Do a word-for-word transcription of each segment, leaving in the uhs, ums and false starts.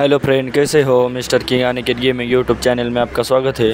Hello friend, کیسے ہو؟ Mister king یعنی کہ گیمنگ یوٹیوب چینل میں آپ کا سواگت ہے۔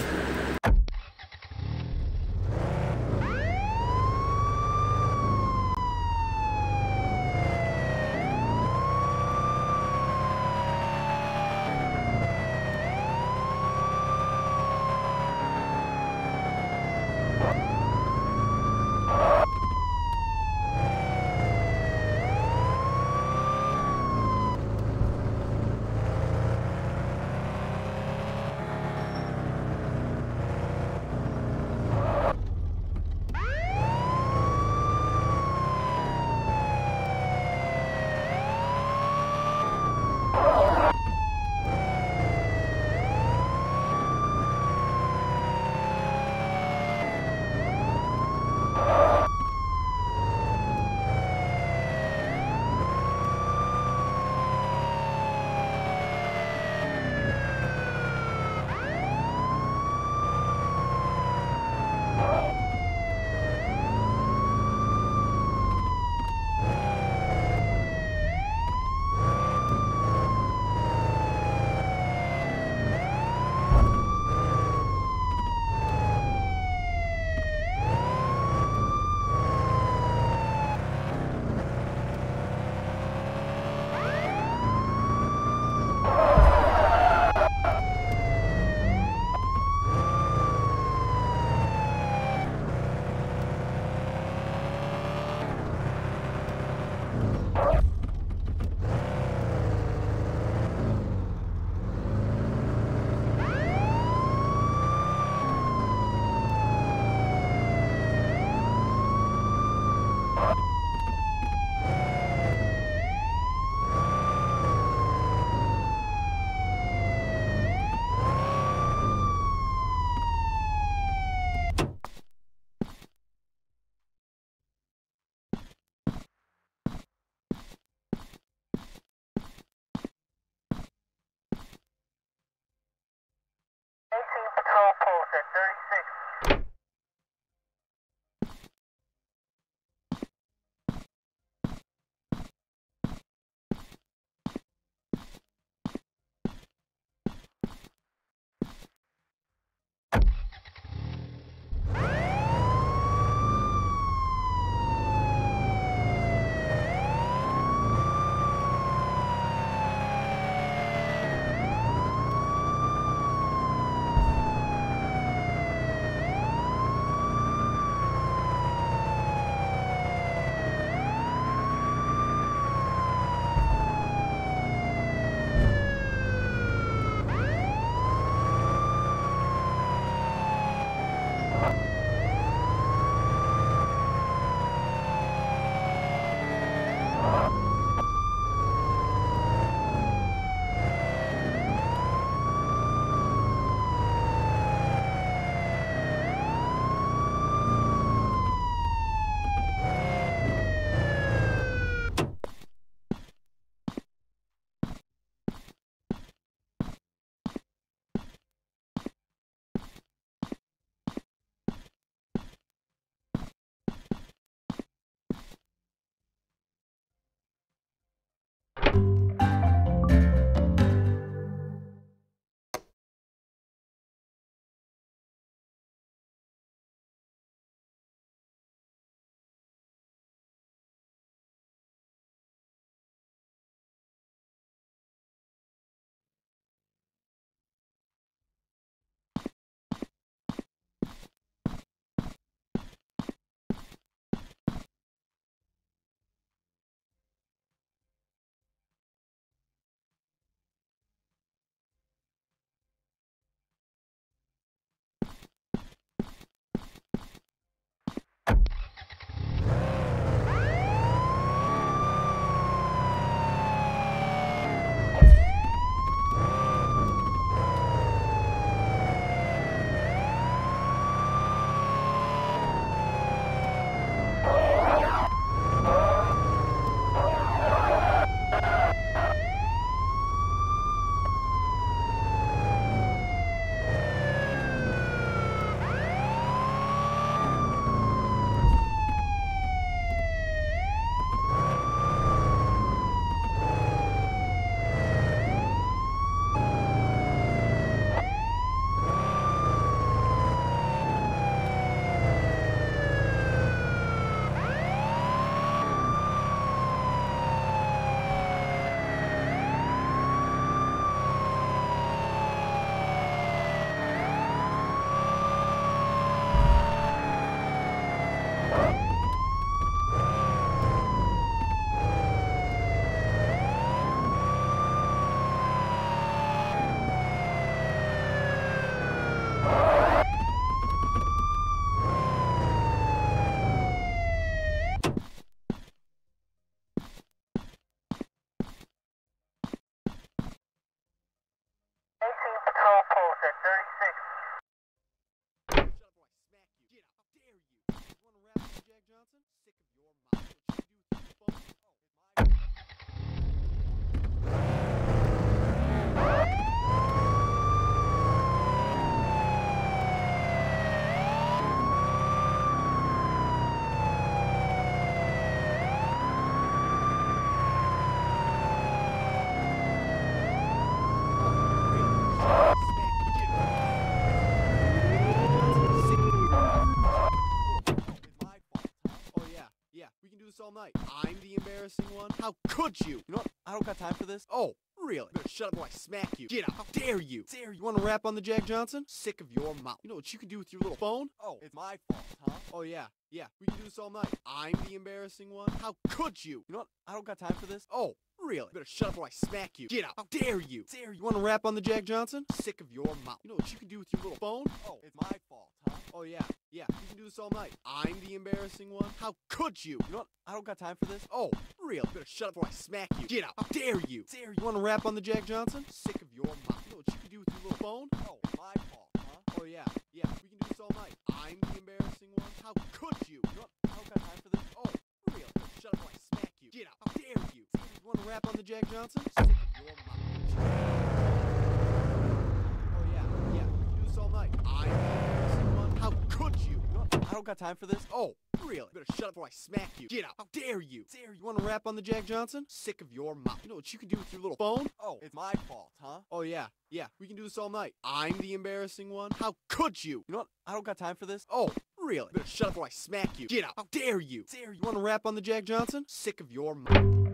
Control post at thirty-six. Shut up, boy. Smack you. Get up. How dare you? You want to rap with Jack Johnson? Sick of your mouth. What you do with your phone? Oh, my God. All night. I'm the embarrassing one? How could you? You know what? I don't got time for this. Oh, really? You better shut up or I smack you. Get out. How dare you? Dare you? You want to rap on the Jack Johnson? Sick of your mouth. You know what you can do with your little phone? Oh, it's my fault, huh? Oh, yeah. Yeah, we can do this all night. I'm the embarrassing one? How could you? You know what? I don't got time for this. Oh, really? You better shut up or I smack you. Get out. How dare you? Dare you? You want to rap on the Jack Johnson? Sick of your mouth. You know what you can do with your little phone? Oh, it's my fault, huh? Oh, yeah. Yeah, we can do this all night. I'm the embarrassing one? How could you? You know what? I don't got time for this. Oh, really? You better shut up or I smack you. Get out. How dare you? Dare you? You want to rap on the Jack Johnson? Sick of your mouth. You know what you can do with your little phone? Oh, my fault, huh? Oh, yeah. Yeah, we can do this all night. I'm the embarrassing one? How could you? You know what? I don't got time for this. Oh, really? You better shut up or I smack you. Get out. How dare you? Dare you? You want to rap on the Jack Johnson? Sick of your mouth. Oh, yeah. Yeah, we can do this all night. I'm the embarrassing one? How could you? I don't got time for this. Oh, really? You better shut up before I smack you. Get out. How dare you? Dare you? You want to rap on the Jack Johnson? Sick of your mouth. You know what you can do with your little phone? Oh, it's my fault, huh? Oh, yeah. Yeah, we can do this all night. I'm the embarrassing one? How could you? You know what? I don't got time for this. Oh, really? You better shut up before I smack you. Get out. How dare you? Dare you? You want to rap on the Jack Johnson? Sick of your mouth.